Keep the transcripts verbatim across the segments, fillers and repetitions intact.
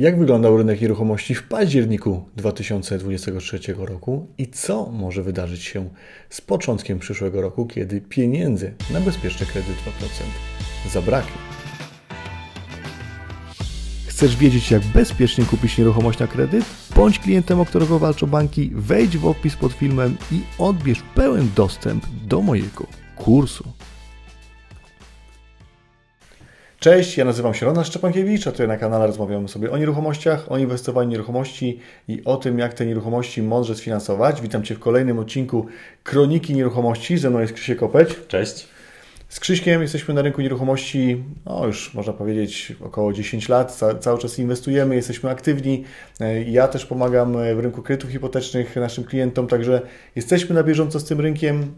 Jak wyglądał rynek nieruchomości w październiku dwa tysiące dwudziestego trzeciego roku i co może wydarzyć się z początkiem przyszłego roku, kiedy pieniędzy na bezpieczny kredyt dwa procent zabraknie? Chcesz wiedzieć, jak bezpiecznie kupić nieruchomość na kredyt? Bądź klientem, o którego walczą banki, wejdź w opis pod filmem i odbierz pełen dostęp do mojego kursu. Cześć, ja nazywam się Ronald Szczepankiewicz, a tutaj na kanale rozmawiamy sobie o nieruchomościach, o inwestowaniu w nieruchomości i o tym, jak te nieruchomości mądrze sfinansować. Witam Cię w kolejnym odcinku Kroniki Nieruchomości. Ze mną jest Krzysiek Kopeć. Cześć. Z Krzyśkiem jesteśmy na rynku nieruchomości, no już można powiedzieć, około dziesięć lat. Ca- cały czas inwestujemy, jesteśmy aktywni. Ja też pomagam w rynku kredytów hipotecznych naszym klientom, także jesteśmy na bieżąco z tym rynkiem.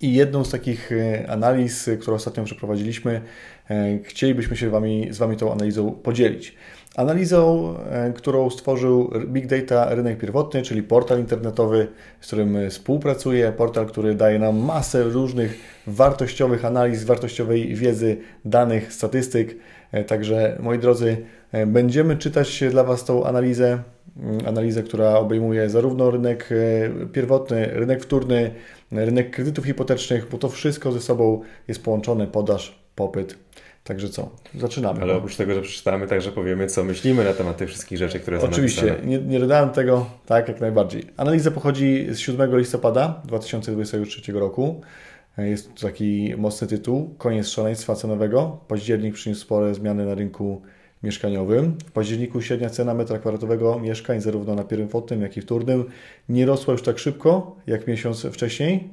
I jedną z takich analiz, którą ostatnio przeprowadziliśmy, chcielibyśmy się wami, z Wami tą analizą podzielić. Analizą, którą stworzył Big Data Rynek Pierwotny, czyli portal internetowy, z którym współpracuję. Portal, który daje nam masę różnych wartościowych analiz, wartościowej wiedzy, danych, statystyk. Także, moi drodzy, będziemy czytać dla Was tą analizę. Analizę, która obejmuje zarówno rynek pierwotny, rynek wtórny, rynek kredytów hipotecznych, bo to wszystko ze sobą jest połączone, podaż, popyt. Także co? Zaczynamy. Ale oprócz tego, że przeczytamy, także powiemy, co myślimy na temat tych wszystkich rzeczy, które są oczywiście napisane. Nie, nie dodałem tego, tak jak najbardziej. Analiza pochodzi z siódmego listopada dwa tysiące dwudziestego trzeciego roku. Jest to taki mocny tytuł. Koniec szaleństwa cenowego. Październik przyniósł spore zmiany na rynku mieszkaniowym. W październiku średnia cena metra kwadratowego mieszkań zarówno na pierwotnym, jak i wtórnym nie rosła już tak szybko jak miesiąc wcześniej.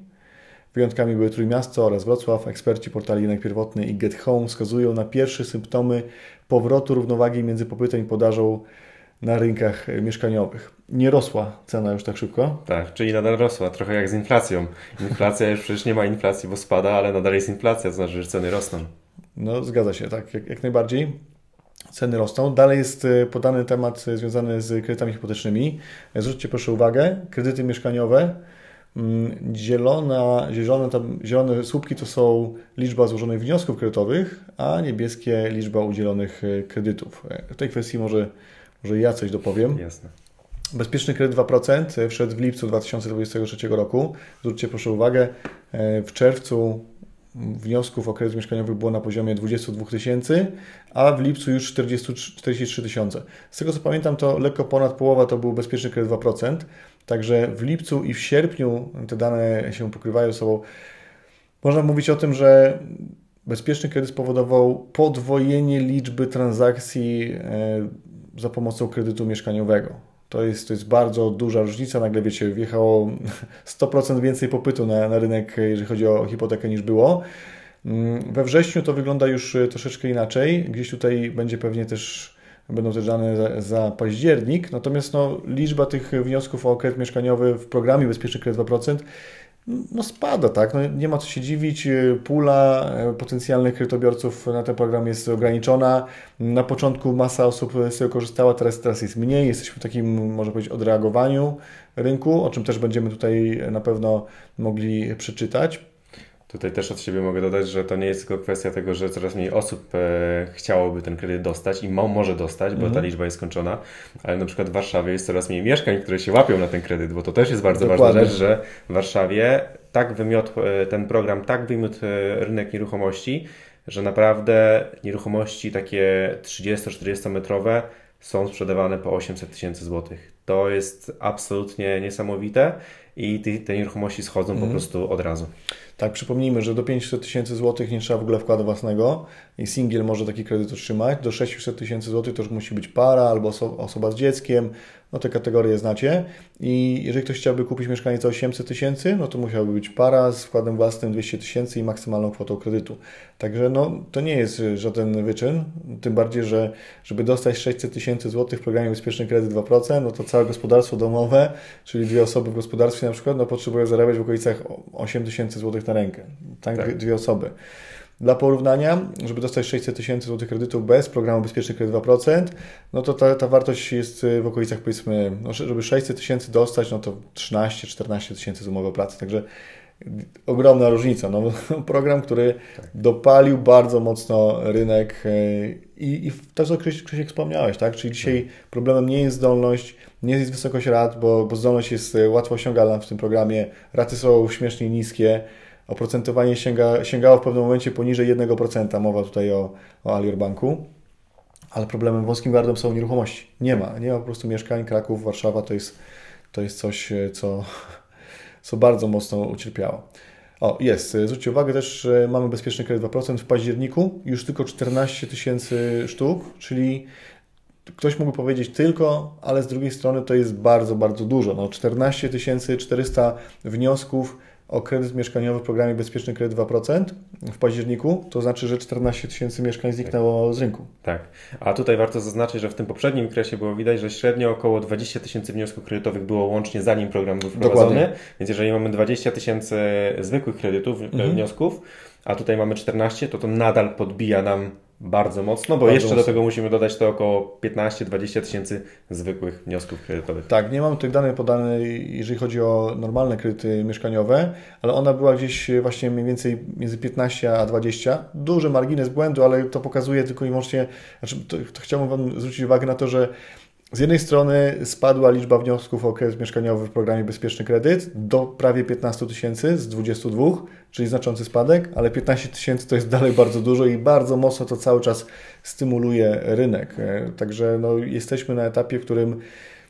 Wyjątkami były Trójmiasto oraz Wrocław. Eksperci portali Rynek Pierwotny i GetHome wskazują na pierwsze symptomy powrotu równowagi między popytem i podażą na rynkach mieszkaniowych. Nie rosła cena już tak szybko? Tak, czyli nadal rosła, trochę jak z inflacją. Inflacja już przecież nie ma inflacji, bo spada, ale nadal jest inflacja, to znaczy, że ceny rosną. No zgadza się, tak, jak, jak najbardziej. Ceny rosną. Dalej jest podany temat związany z kredytami hipotecznymi. Zwróćcie proszę uwagę, kredyty mieszkaniowe, zielona, zielone, tam, zielone słupki to są liczba złożonych wniosków kredytowych, a niebieskie liczba udzielonych kredytów. W tej kwestii może, może ja coś dopowiem. Jasne. Bezpieczny kredyt dwa procent wszedł w lipcu dwa tysiące dwudziestego trzeciego roku. Zwróćcie proszę uwagę, w czerwcu wniosków o kredyt mieszkaniowy było na poziomie dwudziestu dwóch tysięcy, a w lipcu już czterdzieści trzy tysiące. Z tego co pamiętam, to lekko ponad połowa to był bezpieczny kredyt dwa procent, także w lipcu i w sierpniu te dane się pokrywają ze sobą. Można mówić o tym, że bezpieczny kredyt spowodował podwojenie liczby transakcji za pomocą kredytu mieszkaniowego. To jest, to jest bardzo duża różnica. Nagle, wiecie, wjechało sto procent więcej popytu na, na rynek, jeżeli chodzi o hipotekę, niż było. We wrześniu to wygląda już troszeczkę inaczej. Gdzieś tutaj będzie pewnie też, będą też dane za, za październik. Natomiast no, liczba tych wniosków o kredyt mieszkaniowy w programie Bezpieczny Kredyt dwa procent no, spada, tak? No, nie ma co się dziwić. Pula potencjalnych kredytobiorców na ten program jest ograniczona. Na początku masa osób z tego korzystała, teraz, teraz jest mniej. Jesteśmy w takim, można powiedzieć, odreagowaniu rynku, o czym też będziemy tutaj na pewno mogli przeczytać. Tutaj też od siebie mogę dodać, że to nie jest tylko kwestia tego, że coraz mniej osób chciałoby ten kredyt dostać i może dostać, bo mhm. ta liczba jest skończona, ale na przykład w Warszawie jest coraz mniej mieszkań, które się łapią na ten kredyt, bo to też jest bardzo Dokładnie. ważna rzecz, że w Warszawie tak wymiotł ten program, tak wymiotł rynek nieruchomości, że naprawdę nieruchomości takie trzydziesto-czterdziesto metrowe są sprzedawane po osiemset tysięcy złotych. To jest absolutnie niesamowite i te, te nieruchomości schodzą mm. po prostu od razu. Tak, przypomnijmy, że do pięćset tysięcy złotych nie trzeba w ogóle wkładu własnego i singiel może taki kredyt otrzymać. Do sześciuset tysięcy złotych to już musi być para albo oso- osoba z dzieckiem. No te kategorie znacie. I jeżeli ktoś chciałby kupić mieszkanie za osiemset tysięcy, no to musiałby być para z wkładem własnym dwieście tysięcy i maksymalną kwotą kredytu. Także no, to nie jest żaden wyczyn. Tym bardziej, że żeby dostać sześćset tysięcy złotych w programie Bezpieczny Kredyt dwa procent, no to całe gospodarstwo domowe, czyli dwie osoby w gospodarstwie na przykład, no potrzebują zarabiać w okolicach osiem tysięcy złotych na rękę. Tak, tak. Dwie osoby. Dla porównania, żeby dostać sześćset tysięcy złotych kredytu bez programu Bezpieczny Kredyt dwa procent, no to ta, ta wartość jest w okolicach, powiedzmy, no, żeby sześćset tysięcy dostać, no to trzynaście-czternaście tysięcy z umowy o pracę. Także ogromna różnica. No, program, który tak. dopalił bardzo mocno rynek i, i to, co Krzyś, Krzysiek wspomniałeś, tak? Czyli dzisiaj tak. problemem nie jest zdolność, nie jest wysokość rat, bo, bo zdolność jest łatwo osiągalna w tym programie, raty są śmiesznie niskie, oprocentowanie sięga, sięgało w pewnym momencie poniżej jeden procent, mowa tutaj o, o Alior Banku, ale problemem wąskim gardłem są nieruchomości. Nie ma, nie ma po prostu mieszkań. Kraków, Warszawa to jest, to jest coś, co... co bardzo mocno ucierpiało. O, jest. Zwróćcie uwagę też, mamy bezpieczny kredyt dwa procent w październiku. Już tylko czternaście tysięcy sztuk, czyli ktoś mógłby powiedzieć tylko, ale z drugiej strony to jest bardzo, bardzo dużo. No, czternaście tysięcy czterysta wniosków o kredyt mieszkaniowy w programie bezpieczny kredyt dwa procent w październiku, to znaczy, że czternaście tysięcy mieszkań zniknęło tak. z rynku. Tak, a tutaj warto zaznaczyć, że w tym poprzednim okresie było widać, że średnio około dwadzieścia tysięcy wniosków kredytowych było łącznie, zanim program był wprowadzony. Dokładnie. Więc jeżeli mamy dwadzieścia tysięcy zwykłych kredytów, mhm. wniosków, a tutaj mamy czternaście, to to nadal podbija nam bardzo mocno, bo bardzo jeszcze mocno. Do tego musimy dodać to około piętnaście do dwudziestu tysięcy zwykłych wniosków kredytowych. Tak, nie mam tych danych podanych, jeżeli chodzi o normalne kredyty mieszkaniowe, ale ona była gdzieś właśnie mniej więcej między piętnaście a dwadzieścia. Duży margines błędu, ale to pokazuje tylko i wyłącznie, znaczy to, to chciałbym Wam zwrócić uwagę na to, że z jednej strony spadła liczba wniosków o kredyt mieszkaniowy w programie Bezpieczny Kredyt do prawie piętnaście tysięcy z dwudziestu dwóch, czyli znaczący spadek, ale piętnaście tysięcy to jest dalej bardzo dużo i bardzo mocno to cały czas stymuluje rynek. Także no, jesteśmy na etapie, w którym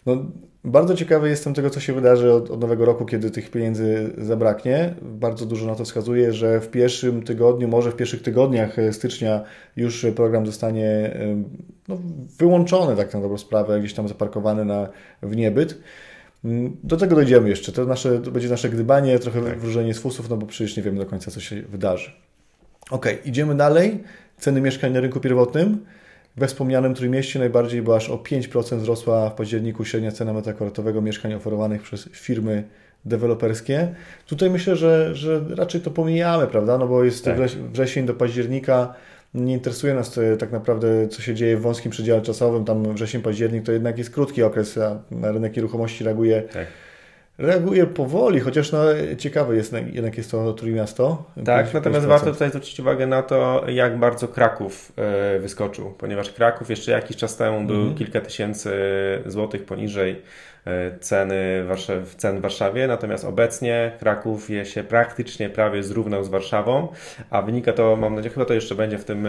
no, bardzo ciekawy jestem tego, co się wydarzy od, od nowego roku, kiedy tych pieniędzy zabraknie. Bardzo dużo na to wskazuje, że w pierwszym tygodniu, może w pierwszych tygodniach stycznia już program zostanie no, wyłączony, tak na dobrą sprawę, gdzieś tam zaparkowany na, w niebyt. Do tego dojdziemy jeszcze. To, nasze, to będzie nasze gdybanie, trochę tak. wróżenie z fusów, no bo przecież nie wiemy do końca, co się wydarzy. Ok, idziemy dalej. Ceny mieszkań na rynku pierwotnym. We wspomnianym Trójmieście najbardziej, bo aż o pięć procent wzrosła w październiku średnia cena metra kwadratowego mieszkań oferowanych przez firmy deweloperskie. Tutaj myślę, że, że raczej to pomijamy, prawda? No bo jest tak. wrzesień do października, nie interesuje nas to, tak naprawdę, co się dzieje w wąskim przedziale czasowym. Tam wrzesień, październik to jednak jest krótki okres, a na rynek nieruchomości reaguje, tak. reaguje powoli, chociaż no, ciekawe jest, jednak jest to Trójmiasto. Tak, pięć, natomiast pięć procent. Warto tutaj zwrócić uwagę na to, jak bardzo Kraków yy, wyskoczył, ponieważ Kraków jeszcze jakiś czas temu mm-hmm. był kilka tysięcy złotych poniżej ceny w cen w Warszawie, natomiast obecnie Kraków je się praktycznie prawie zrównał z Warszawą, a wynika to, mam nadzieję, chyba to jeszcze będzie w tym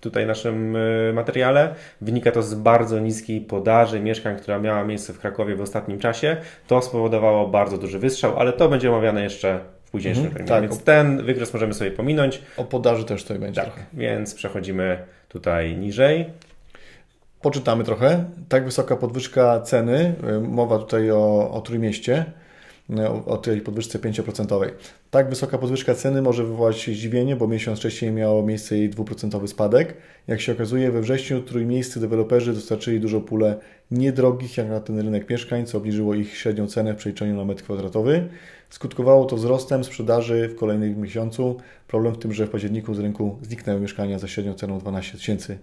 tutaj naszym materiale, wynika to z bardzo niskiej podaży mieszkań, która miała miejsce w Krakowie w ostatnim czasie. To spowodowało bardzo duży wystrzał, ale to będzie omawiane jeszcze w późniejszym terminie. Tak. Więc ten wykres możemy sobie pominąć. O podaży też tutaj będzie. Tak, więc przechodzimy tutaj niżej. Poczytamy trochę. Tak wysoka podwyżka ceny, mowa tutaj o, o Trójmieście, o, o tej podwyżce pięć procent. Tak wysoka podwyżka ceny może wywołać zdziwienie, bo miesiąc wcześniej miało miejsce jej dwa procent spadek. Jak się okazuje, we wrześniu trójmiejscy deweloperzy dostarczyli dużą pulę niedrogich jak na ten rynek mieszkań, co obniżyło ich średnią cenę w przeliczeniu na metr kwadratowy. Skutkowało to wzrostem sprzedaży w kolejnym miesiącu. Problem w tym, że w październiku z rynku zniknęły mieszkania za średnią ceną dwanaście tysięcy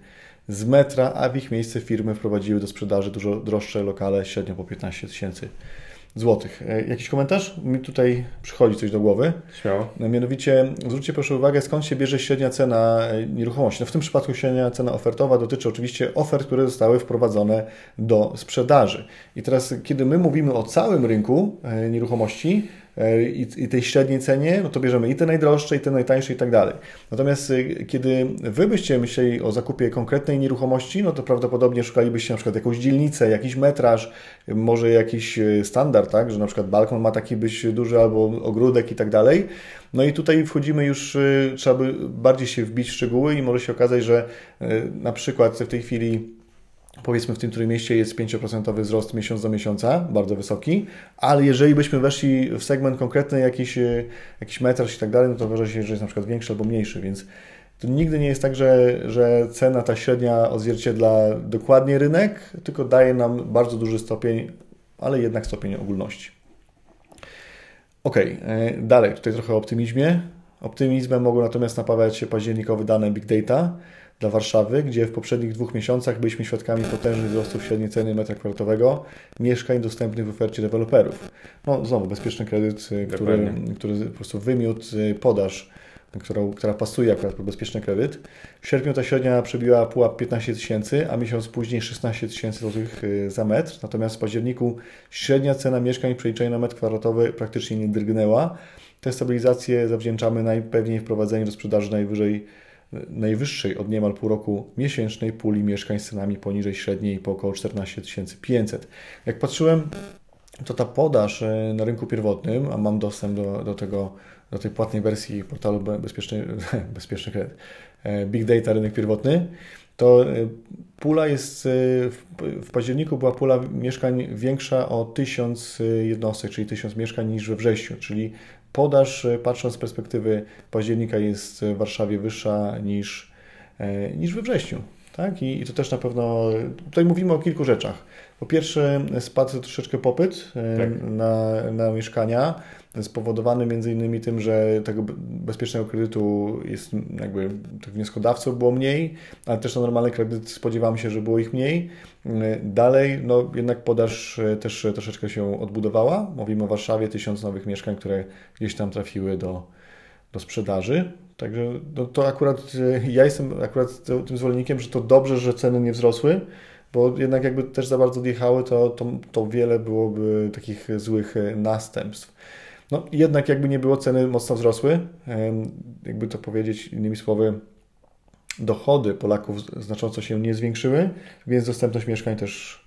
z metra, a w ich miejsce firmy wprowadziły do sprzedaży dużo droższe lokale, średnio po piętnaście tysięcy złotych. Jakiś komentarz? Mi tutaj przychodzi coś do głowy. Śmiało. Mianowicie zwróćcie proszę uwagę, skąd się bierze średnia cena nieruchomości. No w tym przypadku średnia cena ofertowa dotyczy oczywiście ofert, które zostały wprowadzone do sprzedaży. I teraz, kiedy my mówimy o całym rynku nieruchomości, I, i tej średniej cenie, no to bierzemy i te najdroższe, i te najtańsze i tak dalej. Natomiast kiedy Wy byście myśleli o zakupie konkretnej nieruchomości, no to prawdopodobnie szukalibyście na przykład jakąś dzielnicę, jakiś metraż, może jakiś standard, tak, że na przykład balkon ma taki być duży albo ogródek i tak dalej. No i tutaj wchodzimy już, trzeba by bardziej się wbić w szczegóły i może się okazać, że na przykład w tej chwili powiedzmy w tym Trójmieście jest pięć procent wzrost miesiąc do miesiąca, bardzo wysoki, ale jeżeli byśmy weszli w segment konkretny, jakiś, jakiś metraż i tak dalej, no to uważa się, że jest na przykład większy albo mniejszy, więc to nigdy nie jest tak, że, że cena ta średnia odzwierciedla dokładnie rynek, tylko daje nam bardzo duży stopień, ale jednak stopień ogólności. Ok, dalej, tutaj trochę o optymizmie. Optymizmem mogą natomiast napawać się październikowe dane Big Data. dla Warszawy, gdzie w poprzednich dwóch miesiącach byliśmy świadkami potężnych wzrostów średniej ceny metra kwadratowego mieszkań dostępnych w ofercie deweloperów. No znowu, bezpieczny kredyt, który, który po prostu wymiótł podaż, która, która pasuje akurat pod bezpieczny kredyt. W sierpniu ta średnia przebiła pułap piętnaście tysięcy, a miesiąc później szesnaście tysięcy złotych za metr. Natomiast w październiku średnia cena mieszkań w przeliczeniu na metr kwadratowy praktycznie nie drgnęła. Tę stabilizację zawdzięczamy najpewniej wprowadzeniu do sprzedaży najwyżej, najwyższej od niemal pół roku miesięcznej puli mieszkań z cenami poniżej średniej po około czternaście tysięcy pięćset. Jak patrzyłem, to ta podaż na rynku pierwotnym, a mam dostęp do, do tego, do tej płatnej wersji portalu Bezpieczny, bezpieczny Kredyt, Big Data Rynek Pierwotny, to pula jest, w październiku była pula mieszkań większa o tysiąc jednostek, czyli tysiąc mieszkań niż we wrześniu, czyli podaż, patrząc z perspektywy października, jest w Warszawie wyższa niż, niż we wrześniu. Tak? I, I to też na pewno, tutaj mówimy o kilku rzeczach. Po pierwsze, spadł troszeczkę popyt tak. na, na mieszkania, spowodowany między innymi tym, że tego bezpiecznego kredytu jest jakby tych wnioskodawców było mniej, ale też na normalny kredyt spodziewamy się, że było ich mniej. Dalej, no jednak podaż też troszeczkę się odbudowała. Mówimy o Warszawie, tysiąc nowych mieszkań, które gdzieś tam trafiły do, do sprzedaży. Także no, to akurat, ja jestem akurat tym zwolennikiem, że to dobrze, że ceny nie wzrosły, bo jednak jakby też za bardzo odjechały, to, to, to wiele byłoby takich złych następstw. No jednak jakby nie było, ceny mocno wzrosły, jakby to powiedzieć innymi słowy, dochody Polaków znacząco się nie zwiększyły, więc dostępność mieszkań też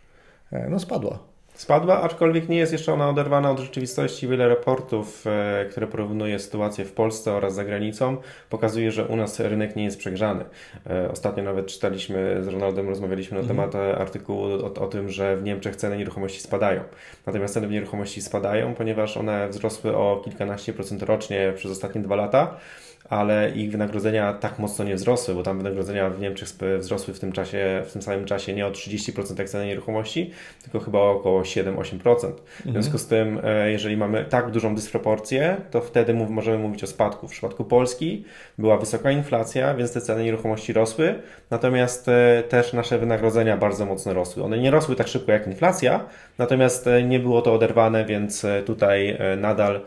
no, spadła. Spadła, aczkolwiek nie jest jeszcze ona oderwana od rzeczywistości. Wiele raportów, które porównuje sytuację w Polsce oraz za granicą, pokazuje, że u nas rynek nie jest przegrzany. Ostatnio nawet czytaliśmy, z Ronaldem rozmawialiśmy na temat mhm. artykułu o, o tym, że w Niemczech ceny nieruchomości spadają. Natomiast ceny w nieruchomości spadają, ponieważ one wzrosły o kilkanaście procent rocznie przez ostatnie dwa lata, ale ich wynagrodzenia tak mocno nie wzrosły, bo tam wynagrodzenia w Niemczech wzrosły w tym czasie, w tym samym czasie nie o trzydzieści procent jak ceny nieruchomości, tylko chyba o około siedem do ośmiu procent. W związku z tym, jeżeli mamy tak dużą dysproporcję, to wtedy mów, możemy mówić o spadku. W przypadku Polski była wysoka inflacja, więc te ceny nieruchomości rosły, natomiast też nasze wynagrodzenia bardzo mocno rosły. One nie rosły tak szybko jak inflacja, natomiast nie było to oderwane, więc tutaj nadal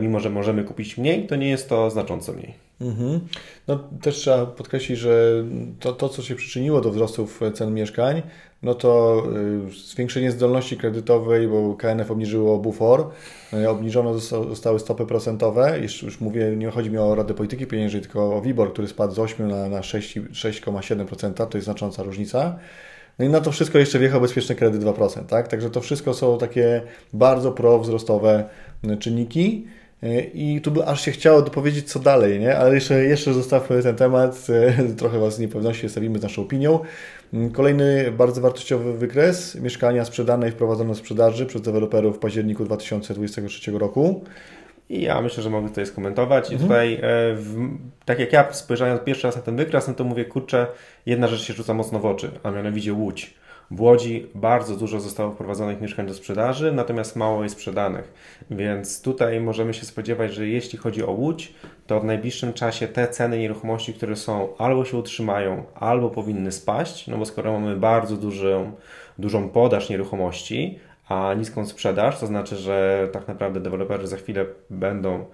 mimo że możemy kupić mniej, to nie jest to znacząco mniej. Mhm. No, też trzeba podkreślić, że to, to, co się przyczyniło do wzrostów cen mieszkań, no to zwiększenie zdolności kredytowej, bo K N F obniżyło bufor, obniżone zostały stopy procentowe. Już, już mówię, nie chodzi mi o Radę Polityki Pieniężnej, tylko o WIBOR, który spadł z ośmiu na, na sześć przecinek siedem procent. To jest znacząca różnica. No i na to wszystko jeszcze wjechał bezpieczny kredyt dwa procent. Tak? Także to wszystko są takie bardzo prowzrostowe czynniki i tu by aż się chciało dopowiedzieć co dalej, nie? Ale jeszcze, jeszcze zostawmy ten temat, trochę Was z niepewności stawimy z naszą opinią. Kolejny bardzo wartościowy wykres, mieszkania sprzedane i wprowadzone do sprzedaży przez deweloperów w październiku dwa tysiące dwudziestego trzeciego roku. I ja myślę, że mogę tutaj skomentować. I tutaj, w, tak jak ja spojrzałem pierwszy raz na ten wykres, no to mówię, kurczę, jedna rzecz się rzuca mocno w oczy, a mianowicie Łódź. W Łodzi bardzo dużo zostało wprowadzonych mieszkań do sprzedaży, natomiast mało jest sprzedanych. Więc tutaj możemy się spodziewać, że jeśli chodzi o Łódź, to w najbliższym czasie te ceny nieruchomości, które są, albo się utrzymają, albo powinny spaść, no bo skoro mamy bardzo dużą, dużą podaż nieruchomości, a niską sprzedaż, to znaczy, że tak naprawdę deweloperzy za chwilę będą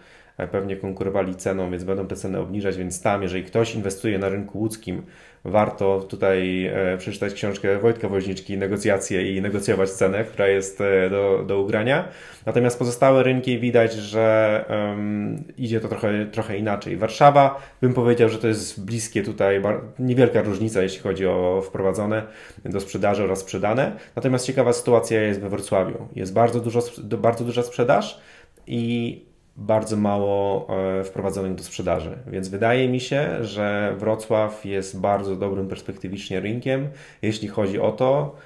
pewnie konkurowali ceną, więc będą te ceny obniżać, więc tam, jeżeli ktoś inwestuje na rynku łódzkim, warto tutaj e, przeczytać książkę Wojtka Woźniczki, Negocjacje i negocjować cenę, która jest e, do, do ugrania. Natomiast pozostałe rynki widać, że um, idzie to trochę, trochę inaczej. Warszawa, bym powiedział, że to jest bliskie tutaj, niewielka różnica, jeśli chodzi o wprowadzone do sprzedaży oraz sprzedane. Natomiast ciekawa sytuacja jest we Wrocławiu. Jest bardzo, dużo, bardzo duża sprzedaż i bardzo mało wprowadzonych do sprzedaży, więc wydaje mi się, że Wrocław jest bardzo dobrym perspektywicznie rynkiem, jeśli chodzi o to,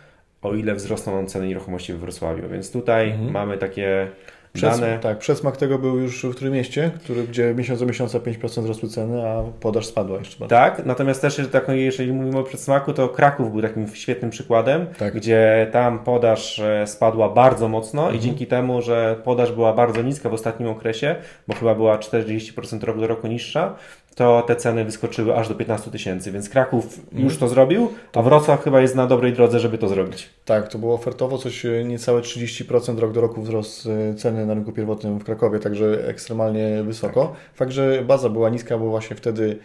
o ile wzrosną ceny nieruchomości we Wrocławiu, więc tutaj mhm. mamy takie Przes dane. Tak, przesmak tego był już w Trójmieście, który, gdzie miesiąc do miesiąca pięć procent wzrosły ceny, a podaż spadła jeszcze bardzo. Tak, natomiast też tak, jeżeli mówimy o przedsmaku, to Kraków był takim świetnym przykładem, tak. gdzie tam podaż spadła bardzo mocno mhm. i dzięki temu, że podaż była bardzo niska w ostatnim okresie, bo chyba była czterdzieści procent rok do roku niższa, to te ceny wyskoczyły aż do piętnastu tysięcy, więc Kraków już to zrobił, a Wrocław chyba jest na dobrej drodze, żeby to zrobić. Tak, to było ofertowo coś niecałe trzydzieści procent rok do roku wzrost ceny na rynku pierwotnym w Krakowie, także ekstremalnie wysoko. Tak. Fakt, że baza była niska, bo właśnie wtedy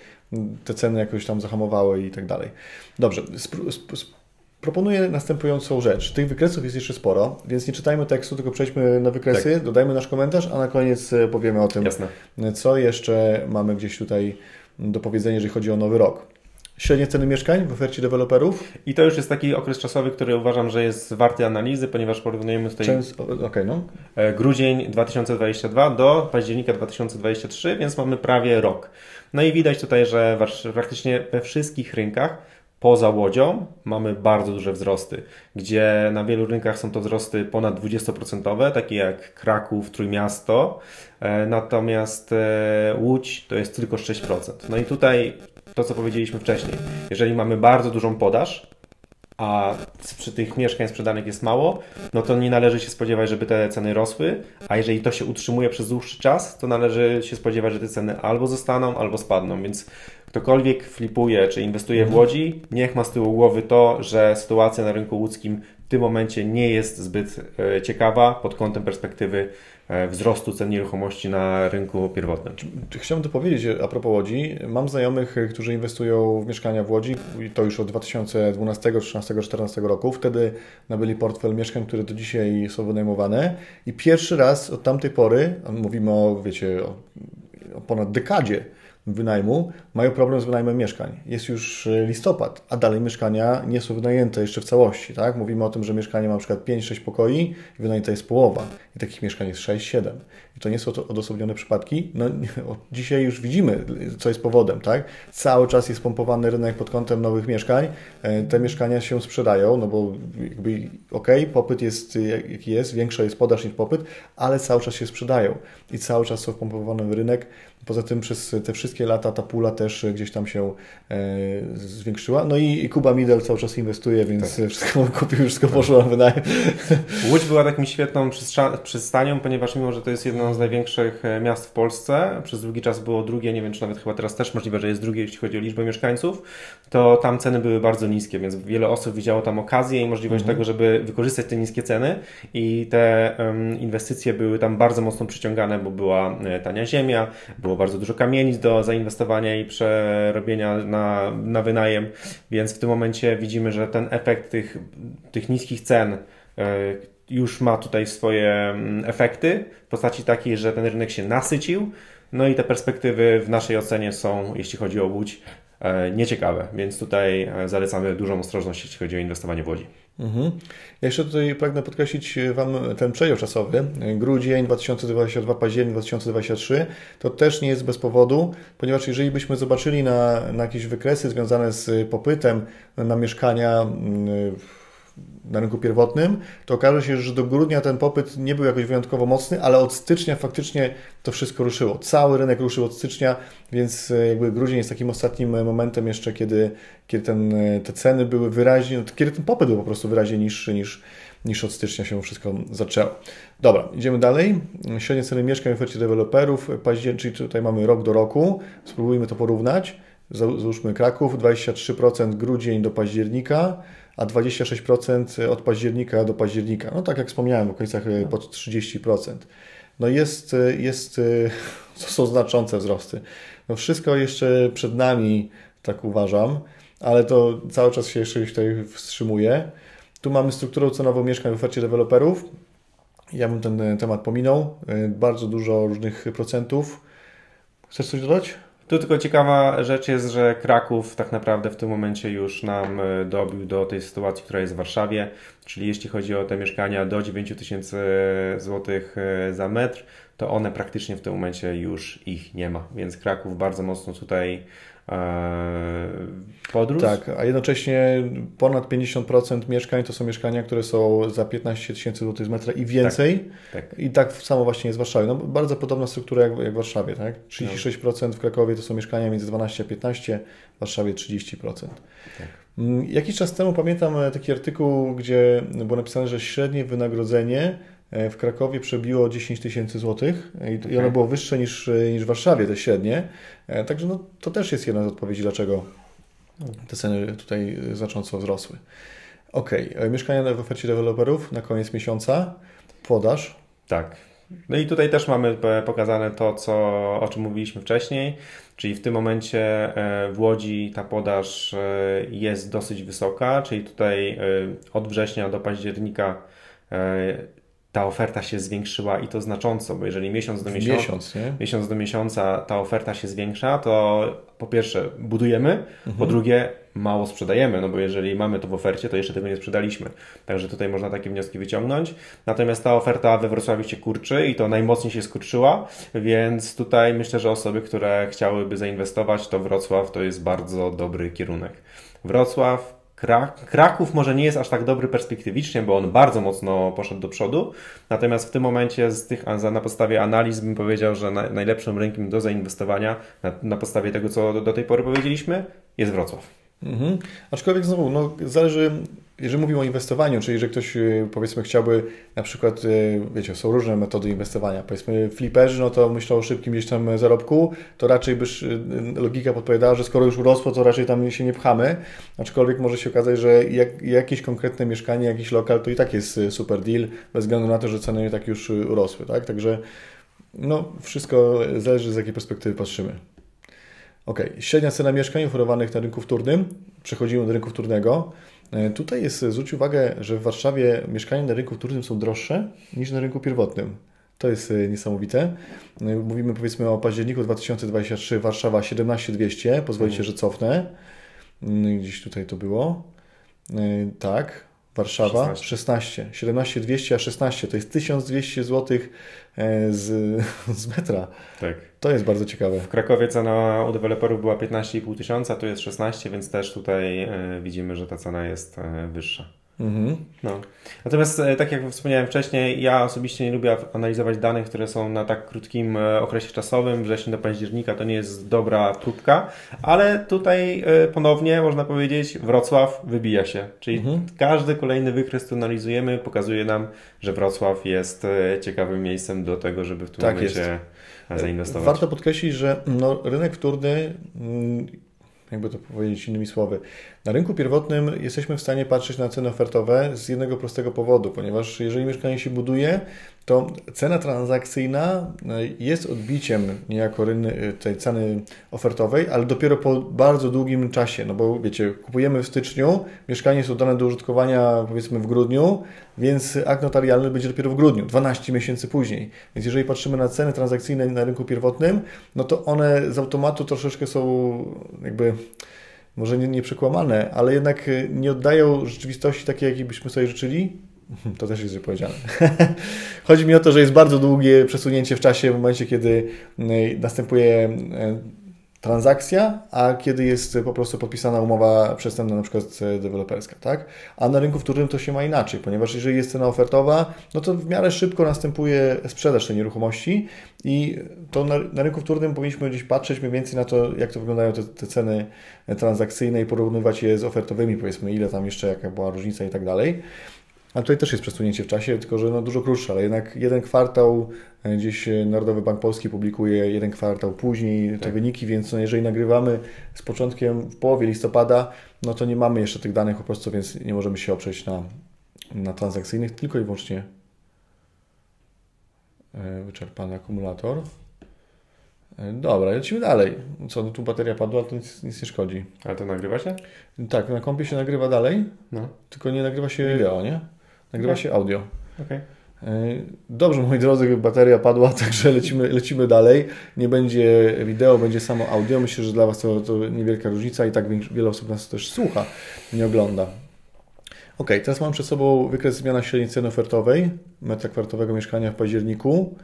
te ceny jakoś tam zahamowały i tak dalej. Dobrze. Proponuję następującą rzecz. Tych wykresów jest jeszcze sporo, więc nie czytajmy tekstu, tylko przejdźmy na wykresy, tak. Dodajmy nasz komentarz, a na koniec powiemy o tym, Jasne. co jeszcze mamy gdzieś tutaj do powiedzenia, jeżeli chodzi o nowy rok. Średnie ceny mieszkań w ofercie deweloperów. I to już jest taki okres czasowy, który uważam, że jest warty analizy, ponieważ porównujemy tutaj Często, okay, no. grudzień dwa tysiące dwudziesty drugi do października dwa tysiące dwudziesty trzeci, więc mamy prawie rok. No i widać tutaj, że praktycznie we wszystkich rynkach poza Łodzią mamy bardzo duże wzrosty, gdzie na wielu rynkach są to wzrosty ponad dwudziestoprocentowe, takie jak Kraków, Trójmiasto, natomiast Łódź to jest tylko sześć procent. No i tutaj to, co powiedzieliśmy wcześniej, jeżeli mamy bardzo dużą podaż, a przy tych mieszkań sprzedanych jest mało, no to nie należy się spodziewać, żeby te ceny rosły, a jeżeli to się utrzymuje przez dłuższy czas, to należy się spodziewać, że te ceny albo zostaną, albo spadną, więc ktokolwiek flipuje czy inwestuje w Łodzi, niech ma z tyłu głowy to, że sytuacja na rynku łódzkim w tym momencie nie jest zbyt ciekawa pod kątem perspektywy wzrostu cen nieruchomości na rynku pierwotnym. Chciałbym to powiedzieć a propos Łodzi. Mam znajomych, którzy inwestują w mieszkania w Łodzi i to już od dwa tysiące dwunastego, trzynastego, czternastego roku. Wtedy nabyli portfel mieszkań, które do dzisiaj są wynajmowane i pierwszy raz od tamtej pory, mówimy o, wiecie, o, o ponad dekadzie wynajmu, mają problem z wynajmem mieszkań. Jest już listopad, a dalej mieszkania nie są wynajęte jeszcze w całości. Tak? Mówimy o tym, że mieszkanie ma na przykład pięć sześć pokoi i wynajęta jest połowa. I takich mieszkań jest sześć siedem. I to nie są to odosobnione przypadki. No, dzisiaj już widzimy, co jest powodem. Tak? Cały czas jest pompowany rynek pod kątem nowych mieszkań. Te mieszkania się sprzedają, no bo jakby okej, okay, popyt jest jaki jest, większa jest podaż niż popyt, ale cały czas się sprzedają. I cały czas są wpompowane w rynek. Poza tym przez te wszystkie lata ta pula też gdzieś tam się e, zwiększyła. No i, i Kuba Middel cały czas inwestuje, więc tak. wszystko kupił, wszystko tak. poszło na wynajem. Łódź była takim świetną przystanią, ponieważ mimo, że to jest jedno z największych miast w Polsce, przez długi czas było drugie, nie wiem czy nawet chyba teraz też możliwe, że jest drugie, jeśli chodzi o liczbę mieszkańców, to tam ceny były bardzo niskie, więc wiele osób widziało tam okazję i możliwość mhm. tego, żeby wykorzystać te niskie ceny i te um, inwestycje były tam bardzo mocno przyciągane, bo była tania ziemia, było bardzo dużo kamienic do zainwestowania i przerobienia na, na wynajem, więc w tym momencie widzimy, że ten efekt tych, tych niskich cen yy, już ma tutaj swoje efekty w postaci takiej, że ten rynek się nasycił, no i te perspektywy w naszej ocenie są, jeśli chodzi o Łódź, yy, nieciekawe, więc tutaj zalecamy dużą ostrożność, jeśli chodzi o inwestowanie w Łodzi. Mhm. Ja jeszcze tutaj pragnę podkreślić Wam ten przedział czasowy, grudzień dwa tysiące dwudziesty drugi, październik dwa tysiące dwudziesty trzeci, to też nie jest bez powodu, ponieważ jeżeli byśmy zobaczyli na, na jakieś wykresy związane z popytem na mieszkania na rynku pierwotnym, to okaże się, że do grudnia ten popyt nie był jakoś wyjątkowo mocny, ale od stycznia faktycznie to wszystko ruszyło. Cały rynek ruszył od stycznia, więc jakby grudzień jest takim ostatnim momentem jeszcze, kiedy, kiedy ten, te ceny były wyraźnie, kiedy ten popyt był po prostu wyraźnie niższy niż, niż od stycznia się wszystko zaczęło. Dobra, idziemy dalej. Średnie ceny mieszkań w ofercie deweloperów, październik, czyli tutaj mamy rok do roku, spróbujmy to porównać. Załóżmy Kraków, dwadzieścia trzy procent grudzień do października, a dwadzieścia sześć procent od października do października. No tak jak wspomniałem, w okolicach pod trzydzieści procent. No jest, jest, to są znaczące wzrosty. No wszystko jeszcze przed nami, tak uważam, ale to cały czas się jeszcze tutaj wstrzymuje. Tu mamy strukturę cenową mieszkań w ofercie deweloperów. Ja bym ten temat pominął. Bardzo dużo różnych procentów. Chcesz coś dodać? Tu tylko ciekawa rzecz jest, że Kraków tak naprawdę w tym momencie już nam dobił do tej sytuacji, która jest w Warszawie, czyli jeśli chodzi o te mieszkania do dziewięciu tysięcy złotych za metr, to one praktycznie w tym momencie już ich nie ma, więc Kraków bardzo mocno tutaj podróż. Tak, a jednocześnie ponad pięćdziesiąt procent mieszkań to są mieszkania, które są za piętnaście tysięcy złotych z metra i więcej. Tak, tak. I tak samo właśnie jest w Warszawie. No, bardzo podobna struktura jak, jak w Warszawie. Tak? trzydzieści sześć procent w Krakowie to są mieszkania między dwanaście a piętnaście, w Warszawie trzydzieści procent. Tak. Jakiś czas temu pamiętam taki artykuł, gdzie było napisane, że średnie wynagrodzenie w Krakowie przebiło dziesięć tysięcy złotych i okay. ono było wyższe niż, niż w Warszawie te średnie. Także no, to też jest jedna z odpowiedzi, dlaczego te ceny tutaj znacząco wzrosły. Okej, okay. Mieszkania w ofercie deweloperów na koniec miesiąca, podaż. Tak. No i tutaj też mamy pokazane to, co, o czym mówiliśmy wcześniej, czyli w tym momencie w Łodzi ta podaż jest dosyć wysoka, czyli tutaj od września do października ta oferta się zwiększyła i to znacząco, bo jeżeli miesiąc do miesiąca, miesiąc, miesiąc do miesiąca ta oferta się zwiększa, to po pierwsze budujemy, mhm. po drugie mało sprzedajemy, no bo jeżeli mamy to w ofercie, to jeszcze tego nie sprzedaliśmy. Także tutaj można takie wnioski wyciągnąć. Natomiast ta oferta we Wrocławiu się kurczy i to najmocniej się skurczyła, więc tutaj myślę, że osoby, które chciałyby zainwestować, to Wrocław to jest bardzo dobry kierunek. Wrocław, Kraków może nie jest aż tak dobry perspektywicznie, bo on bardzo mocno poszedł do przodu, natomiast w tym momencie z tych, na podstawie analiz bym powiedział, że na, najlepszym rynkiem do zainwestowania na, na podstawie tego, co do, do tej pory powiedzieliśmy, jest Wrocław. Mhm. Aczkolwiek znowu, no, zależy, jeżeli mówimy o inwestowaniu, czyli że ktoś powiedzmy chciałby na przykład, wiecie, są różne metody inwestowania, powiedzmy fliperzy, no to myślą o szybkim gdzieś tam zarobku, to raczej byś logika podpowiadała, że skoro już urosło, to raczej tam się nie pchamy, aczkolwiek może się okazać, że jak, jakieś konkretne mieszkanie, jakiś lokal to i tak jest super deal, bez względu na to, że ceny i tak już urosły, tak? Także no, wszystko zależy z jakiej perspektywy patrzymy. Okej, okay. Średnia cena mieszkań oferowanych na rynku wtórnym, przechodzimy do rynku wtórnego. Tutaj jest, zwróć uwagę, że w Warszawie mieszkania na rynku wtórnym są droższe niż na rynku pierwotnym. To jest niesamowite. Mówimy powiedzmy o październiku dwa tysiące dwudziestym trzecim, Warszawa siedemnaście tysięcy dwieście, pozwolicie, mm. że cofnę. Gdzieś tutaj to było. Tak, Warszawa szesnaście, siedemnaście tysięcy dwieście, a szesnaście to jest tysiąc dwieście złotych z, z metra. Tak. To jest bardzo ciekawe. W Krakowie cena u deweloperów była piętnaście i pół tysiąca, tu jest szesnaście, więc też tutaj widzimy, że ta cena jest wyższa. Mhm. No. Natomiast tak jak wspomniałem wcześniej, ja osobiście nie lubię analizować danych, które są na tak krótkim okresie czasowym, września do października, to nie jest dobra próbka, ale tutaj ponownie można powiedzieć, Wrocław wybija się, czyli mhm. każdy kolejny wykres, który analizujemy, pokazuje nam, że Wrocław jest ciekawym miejscem do tego, żeby w tym tak momencie jest. zainwestować. Warto podkreślić, że no, rynek wtórny, jakby to powiedzieć innymi słowy. Na rynku pierwotnym jesteśmy w stanie patrzeć na ceny ofertowe z jednego prostego powodu, ponieważ jeżeli mieszkanie się buduje, to cena transakcyjna jest odbiciem niejako tej ceny ofertowej, ale dopiero po bardzo długim czasie, no bo wiecie, kupujemy w styczniu, mieszkanie jest oddane do użytkowania powiedzmy w grudniu, więc akt notarialny będzie dopiero w grudniu, dwanaście miesięcy później. Więc jeżeli patrzymy na ceny transakcyjne na rynku pierwotnym, no to one z automatu troszeczkę są jakby może nie, nie przekłamane, ale jednak nie oddają rzeczywistości takiej, jakiej byśmy sobie życzyli. To też jest wypowiedziane. Chodzi mi o to, że jest bardzo długie przesunięcie w czasie w momencie, kiedy następuje transakcja, a kiedy jest po prostu podpisana umowa przestępna, na przykład deweloperska, tak? A na rynku wtórnym to się ma inaczej, ponieważ jeżeli jest cena ofertowa, no to w miarę szybko następuje sprzedaż tej nieruchomości i to na, na rynku wtórnym powinniśmy gdzieś patrzeć mniej więcej na to, jak to wyglądają te, te ceny transakcyjne i porównywać je z ofertowymi, powiedzmy, ile tam jeszcze, jaka była różnica i tak dalej. A tutaj też jest przesunięcie w czasie, tylko że no dużo krótsze, ale jednak jeden kwartał, gdzieś Narodowy Bank Polski publikuje jeden kwartał później tak. te wyniki, więc no jeżeli nagrywamy z początkiem w połowie listopada, no to nie mamy jeszcze tych danych po prostu, więc nie możemy się oprzeć na, na transakcyjnych, tylko i wyłącznie wyczerpany akumulator. Dobra, lecimy dalej. Co, no tu bateria padła, to nic, nic nie szkodzi. Ale to nagrywa się? Tak, na kompie się nagrywa dalej, no. tylko nie nagrywa się wideo, nie? Nagrywa okay. się audio. Okay. Dobrze, moi drodzy, bateria padła, także lecimy, lecimy dalej. Nie będzie wideo, będzie samo audio. Myślę, że dla Was to, to niewielka różnica i tak wiele osób nas też słucha, nie ogląda. Ok, teraz mam przed sobą wykres zmiana średniej ceny ofertowej metra kwartowego mieszkania w październiku.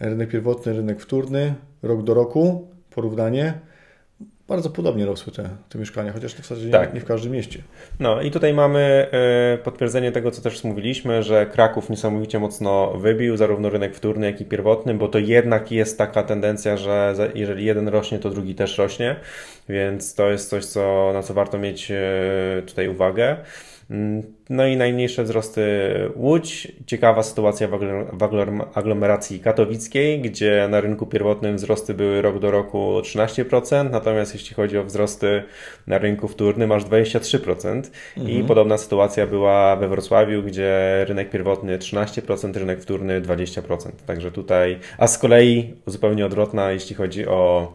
Rynek pierwotny, rynek wtórny, rok do roku, porównanie. Bardzo podobnie rosły te, te mieszkania, chociaż to w zasadzie tak. nie, nie w każdym mieście. No i tutaj mamy y, potwierdzenie tego, co też mówiliśmy, że Kraków niesamowicie mocno wybił zarówno rynek wtórny, jak i pierwotny, bo to jednak jest taka tendencja, że za, jeżeli jeden rośnie, to drugi też rośnie, więc to jest coś, co, na co warto mieć y, tutaj uwagę. No i najmniejsze wzrosty Łódź. Ciekawa sytuacja w aglomeracji katowickiej, gdzie na rynku pierwotnym wzrosty były rok do roku trzynaście procent, natomiast jeśli chodzi o wzrosty na rynku wtórnym aż dwadzieścia trzy procent. Mhm. I podobna sytuacja była we Wrocławiu, gdzie rynek pierwotny trzynaście procent, rynek wtórny dwadzieścia procent. Także tutaj, a z kolei zupełnie odwrotna, jeśli chodzi o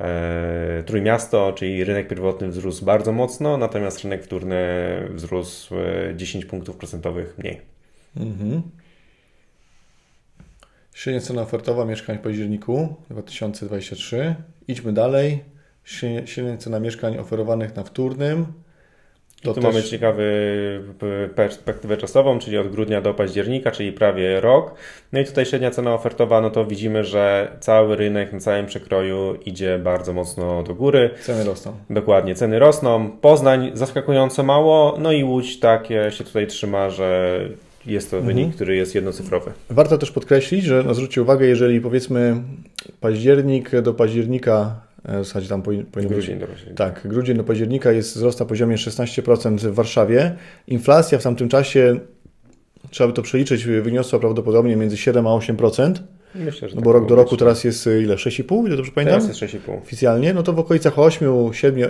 E, Trójmiasto, czyli rynek pierwotny wzrósł bardzo mocno, natomiast rynek wtórny wzrósł dziesięć punktów procentowych mniej. Mhm. Średnia cena ofertowa mieszkań w październiku dwa tysiące dwudziestego trzeciego. Idźmy dalej. Średnia cena mieszkań oferowanych na wtórnym. To tu też mamy ciekawy perspektywę czasową, czyli od grudnia do października, czyli prawie rok. No i tutaj średnia cena ofertowa, no to widzimy, że cały rynek na całym przekroju idzie bardzo mocno do góry. Ceny rosną. Dokładnie, ceny rosną. Poznań zaskakująco mało, no i Łódź tak się tutaj trzyma, że jest to wynik, mhm. który jest jednocyfrowy. Warto też podkreślić, że no zwróćcie uwagę, jeżeli powiedzmy październik do października, w zasadzie tam powinno być. Grudzień do października. Tak, grudzień do października jest wzrost na poziomie szesnaście procent w Warszawie. Inflacja w tamtym czasie, trzeba by to przeliczyć, wyniosła prawdopodobnie między siedem a osiem procent. Myślę, że no bo tak rok do roku teraz jest ile? sześć i pół? Ile dobrze pamiętam? Teraz jest sześć i pół. Oficjalnie? No to w okolicach osiem,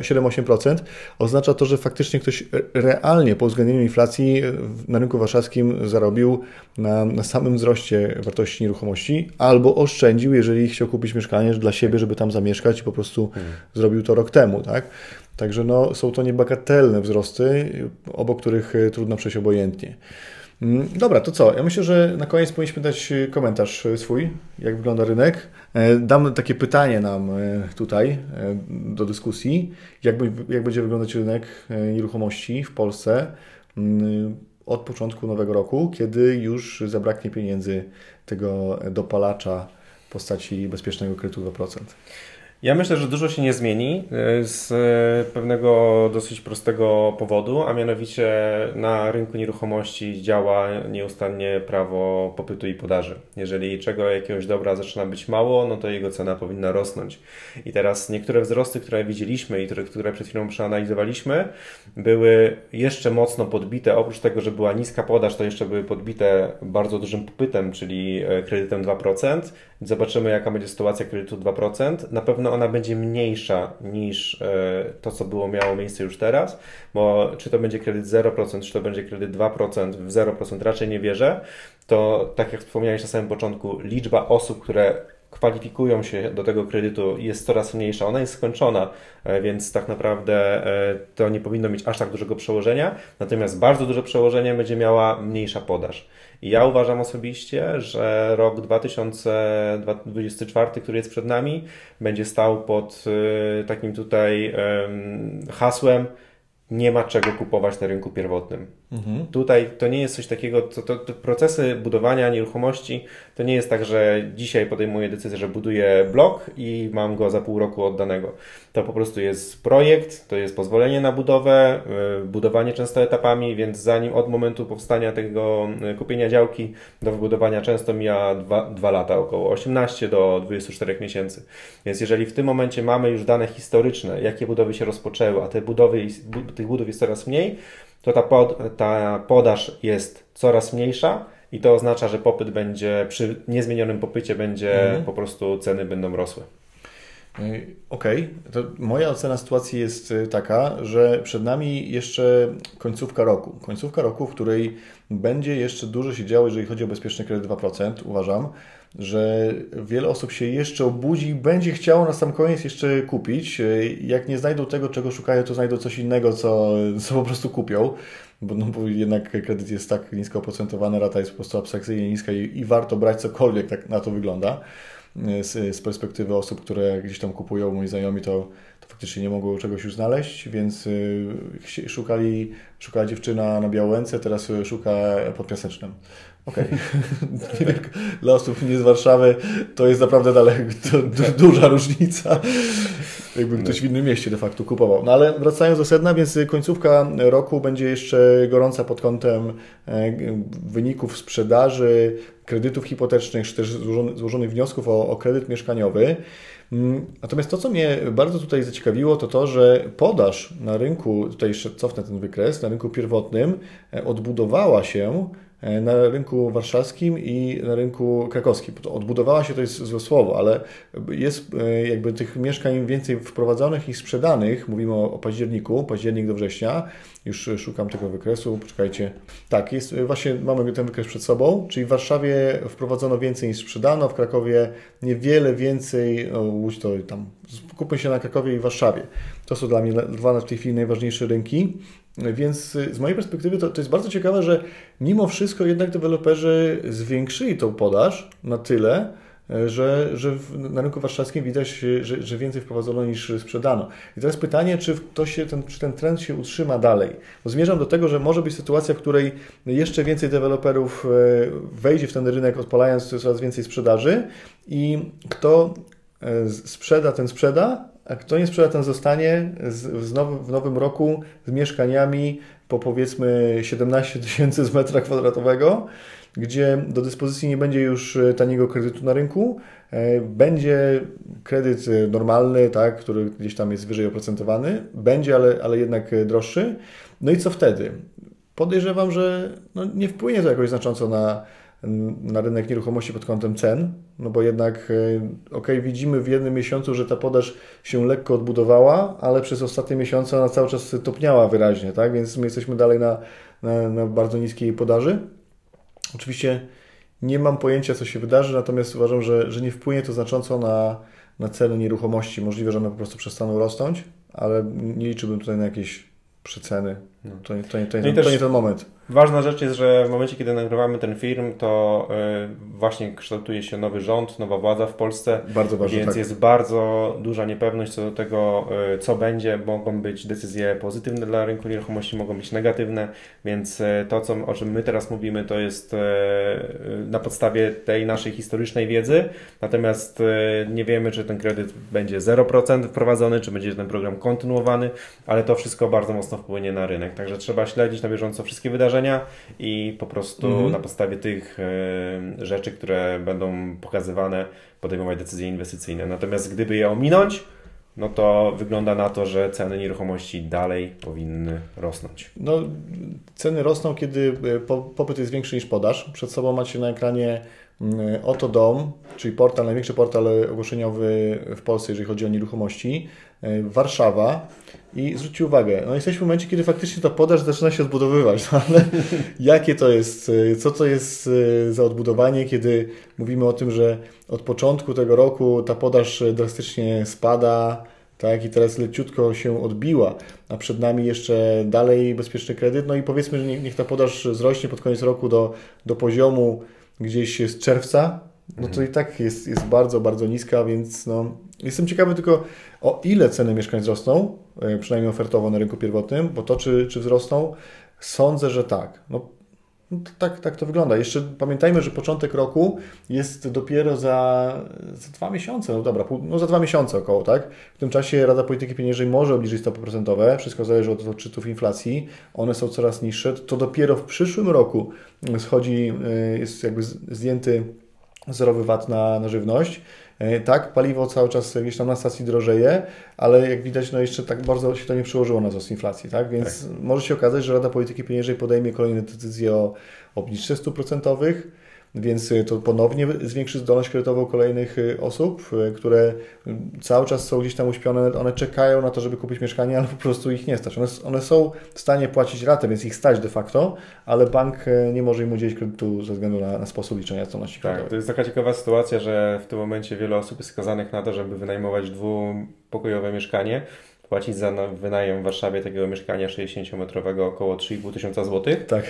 siedem, osiem procent. Oznacza to, że faktycznie ktoś realnie po uwzględnieniu inflacji na rynku warszawskim zarobił na, na samym wzroście wartości nieruchomości albo oszczędził, jeżeli chciał kupić mieszkanie dla siebie, żeby tam zamieszkać i po prostu hmm. zrobił to rok temu, tak? Także no, są to niebagatelne wzrosty, obok których trudno przejść obojętnie. Dobra, to co? Ja myślę, że na koniec powinniśmy dać komentarz swój, jak wygląda rynek. Dam takie pytanie nam tutaj do dyskusji, jak, jak będzie wyglądać rynek nieruchomości w Polsce od początku nowego roku, kiedy już zabraknie pieniędzy tego dopalacza w postaci bezpiecznego kredytu dwa procent. Ja myślę, że dużo się nie zmieni z pewnego dosyć prostego powodu, a mianowicie na rynku nieruchomości działa nieustannie prawo popytu i podaży. Jeżeli czego jakiegoś dobra zaczyna być mało, no to jego cena powinna rosnąć. I teraz niektóre wzrosty, które widzieliśmy i które, które przed chwilą przeanalizowaliśmy, były jeszcze mocno podbite. Oprócz tego, że była niska podaż, to jeszcze były podbite bardzo dużym popytem, czyli kredytem dwa procent. Zobaczymy, jaka będzie sytuacja kredytu dwa procent. Na pewno ona będzie mniejsza niż to, co było miało miejsce już teraz, bo czy to będzie kredyt zero procent, czy to będzie kredyt dwa procent, w zero procent raczej nie wierzę. To tak jak wspomniałeś na samym początku, liczba osób, które kwalifikują się do tego kredytu, jest coraz mniejsza. Ona jest skończona, więc tak naprawdę to nie powinno mieć aż tak dużego przełożenia, natomiast bardzo duże przełożenie będzie miała mniejsza podaż. I ja uważam osobiście, że rok dwa tysiące dwudziesty czwarty, który jest przed nami, będzie stał pod takim tutaj hasłem: nie ma czego kupować na rynku pierwotnym. Mhm. Tutaj to nie jest coś takiego, to, to, to procesy budowania nieruchomości to nie jest tak, że dzisiaj podejmuję decyzję, że buduję blok i mam go za pół roku oddanego. To po prostu jest projekt, to jest pozwolenie na budowę, budowanie często etapami, więc zanim od momentu powstania tego kupienia działki do wybudowania często mija dwa lata, około osiemnaście do dwudziestu czterech miesięcy. Więc jeżeli w tym momencie mamy już dane historyczne, jakie budowy się rozpoczęły, a te budowy, tych budów jest coraz mniej, to ta, pod, ta podaż jest coraz mniejsza i to oznacza, że popyt będzie, przy niezmienionym popycie będzie, mhm. po prostu ceny będą rosły. Okej, okay. Moja ocena sytuacji jest taka, że przed nami jeszcze końcówka roku. Końcówka roku, w której będzie jeszcze dużo się działo, jeżeli chodzi o bezpieczny kredyt dwa procent. Uważam, że wiele osób się jeszcze obudzi i będzie chciało na sam koniec jeszcze kupić. Jak nie znajdą tego, czego szukają, to znajdą coś innego, co, co po prostu kupią. Bo, no, bo jednak kredyt jest tak nisko oprocentowany, rata jest po prostu abstrakcyjnie niska i, i warto brać cokolwiek, tak na to wygląda. Z, z perspektywy osób, które gdzieś tam kupują, moi znajomi, to, to faktycznie nie mogą czegoś już znaleźć, więc yy, szukali, szukała dziewczyna na Białęce, teraz szuka pod Piasecznem. Okej. Okay. Dla osób nie z Warszawy to jest naprawdę daleko, to, du, duża różnica. Jakby ktoś w innym mieście de facto kupował. No ale wracając do sedna, więc końcówka roku będzie jeszcze gorąca pod kątem wyników sprzedaży, kredytów hipotecznych, czy też złożonych wniosków o, o kredyt mieszkaniowy. Natomiast to, co mnie bardzo tutaj zaciekawiło, to to, że podaż na rynku, tutaj jeszcze cofnę ten wykres, na rynku pierwotnym odbudowała się na rynku warszawskim i na rynku krakowskim. Odbudowała się, to jest złe słowo, ale jest jakby tych mieszkań więcej wprowadzonych i sprzedanych. Mówimy o, o październiku, październik do września. Już szukam tego wykresu, poczekajcie. Tak, jest, właśnie mamy ten wykres przed sobą, czyli w Warszawie wprowadzono więcej niż sprzedano, w Krakowie niewiele więcej, no, Łódź to tam, skupmy się na Krakowie i Warszawie. To są dla mnie dwa w tej chwili najważniejsze rynki. Więc z mojej perspektywy to, to jest bardzo ciekawe, że mimo wszystko jednak deweloperzy zwiększyli tą podaż na tyle, że, że w, na rynku warszawskim widać, że, że więcej wprowadzono niż sprzedano. I teraz pytanie, czy, to się, ten, czy ten trend się utrzyma dalej? Bo zmierzam do tego, że może być sytuacja, w której jeszcze więcej deweloperów wejdzie w ten rynek, odpalając coraz więcej sprzedaży i kto sprzeda, ten sprzeda, a kto nie sprzeda, ten zostanie z, z now, w nowym roku z mieszkaniami po powiedzmy siedemnaście tysięcy z metra kwadratowego, gdzie do dyspozycji nie będzie już taniego kredytu na rynku, będzie kredyt normalny, tak, który gdzieś tam jest wyżej oprocentowany, będzie, ale, ale jednak droższy. No i co wtedy? Podejrzewam, że no, nie wpłynie to jakoś znacząco na na rynek nieruchomości pod kątem cen, no bo jednak ok, widzimy w jednym miesiącu, że ta podaż się lekko odbudowała, ale przez ostatnie miesiące ona cały czas topniała wyraźnie, tak? Więc my jesteśmy dalej na, na, na bardzo niskiej podaży. Oczywiście nie mam pojęcia, co się wydarzy, natomiast uważam, że, że nie wpłynie to znacząco na, na ceny nieruchomości. Możliwe, że one po prostu przestaną rosnąć, ale nie liczyłbym tutaj na jakieś przeceny. To nie, to nie, to nie, no ten, to nie ten moment. Ważna rzecz jest, że w momencie, kiedy nagrywamy ten film, to yy, właśnie kształtuje się nowy rząd, nowa władza w Polsce. Bardzo ważne, więc tak. Jest bardzo duża niepewność co do tego, yy, co będzie. Mogą być decyzje pozytywne dla rynku nieruchomości, mogą być negatywne, więc yy, to, co, o czym my teraz mówimy, to jest yy, na podstawie tej naszej historycznej wiedzy. Natomiast yy, nie wiemy, czy ten kredyt będzie zero procent wprowadzony, czy będzie ten program kontynuowany, ale to wszystko bardzo mocno wpłynie na rynek. Także trzeba śledzić na bieżąco wszystkie wydarzenia i po prostu mhm. na podstawie tych y, rzeczy, które będą pokazywane, podejmować decyzje inwestycyjne. Natomiast gdyby je ominąć, no to wygląda na to, że ceny nieruchomości dalej powinny rosnąć. No, ceny rosną, kiedy popyt jest większy niż podaż. Przed sobą macie na ekranie Otodom, czyli portal, największy portal ogłoszeniowy w Polsce, jeżeli chodzi o nieruchomości, Warszawa. I zwróćcie uwagę, no jesteśmy w momencie, kiedy faktycznie ta podaż zaczyna się odbudowywać, no ale jakie to jest, co to jest za odbudowanie, kiedy mówimy o tym, że od początku tego roku ta podaż drastycznie spada, tak, i teraz leciutko się odbiła, a przed nami jeszcze dalej bezpieczny kredyt, no i powiedzmy, że niech ta podaż wzrośnie pod koniec roku do, do poziomu gdzieś z czerwca, no to i tak jest, jest bardzo, bardzo niska, więc no, jestem ciekawy tylko, o ile ceny mieszkań wzrosną, przynajmniej ofertowo na rynku pierwotnym, bo to czy, czy wzrosną, sądzę, że tak. No, tak. Tak to wygląda. Jeszcze pamiętajmy, że początek roku jest dopiero za, za dwa miesiące, no dobra, no za dwa miesiące około, tak? W tym czasie Rada Polityki Pieniężnej może obniżyć stopy procentowe, wszystko zależy od odczytów inflacji, one są coraz niższe, to dopiero w przyszłym roku schodzi, jest jakby zdjęty zerowy V A T na, na żywność. Tak, paliwo cały czas gdzieś tam na stacji drożeje, ale jak widać, no jeszcze tak bardzo się to nie przełożyło na wzrost inflacji, tak? Więc tak. Może się okazać, że Rada Polityki Pieniężnej podejmie kolejne decyzje o obniżce stóp procentowych, więc to ponownie zwiększy zdolność kredytową kolejnych osób, które cały czas są gdzieś tam uśpione, one czekają na to, żeby kupić mieszkanie, ale po prostu ich nie stać. One, one są w stanie płacić ratę, więc ich stać de facto, ale bank nie może im udzielić kredytu ze względu na, na sposób liczenia zdolności kredytowej. Tak, to jest taka ciekawa sytuacja, że w tym momencie wiele osób jest skazanych na to, żeby wynajmować dwupokojowe mieszkanie, płacić za wynajem w Warszawie takiego mieszkania sześćdziesięciometrowego około trzy i pół tysiąca złotych. Tak.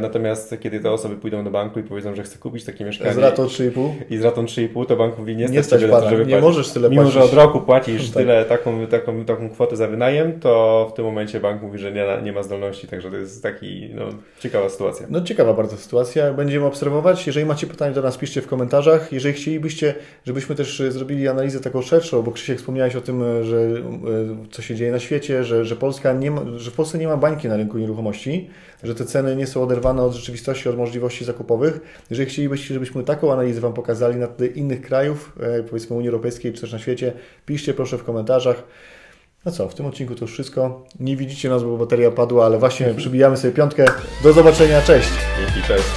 Natomiast kiedy te osoby pójdą do banku i powiedzą, że chcę kupić takie mieszkanie z ratą trzy i pół i z ratą trzy i pół, to bank mówi nie, nie stać, pana, żeby nie płacić. Możesz tyle mimo, płacić. Mimo, że od roku płacisz tak. tyle taką, taką, taką kwotę za wynajem, to w tym momencie bank mówi, że nie, nie ma zdolności, także to jest taki no, ciekawa sytuacja. No ciekawa bardzo sytuacja. Będziemy obserwować. Jeżeli macie pytania do nas, piszcie w komentarzach. Jeżeli chcielibyście, żebyśmy też zrobili analizę taką szerszą, bo Krzysiek wspomniałeś o tym, że coś się dzieje na świecie, że, że, Polska nie ma, że w Polsce nie ma bańki na rynku nieruchomości, że te ceny nie są oderwane od rzeczywistości, od możliwości zakupowych. Jeżeli chcielibyście, żebyśmy taką analizę Wam pokazali na tle innych krajów, powiedzmy Unii Europejskiej czy też na świecie, piszcie proszę w komentarzach. No co, w tym odcinku to już wszystko. Nie widzicie nas, bo bateria padła, ale właśnie przybijamy sobie piątkę. Do zobaczenia, cześć! Dzięki, cześć!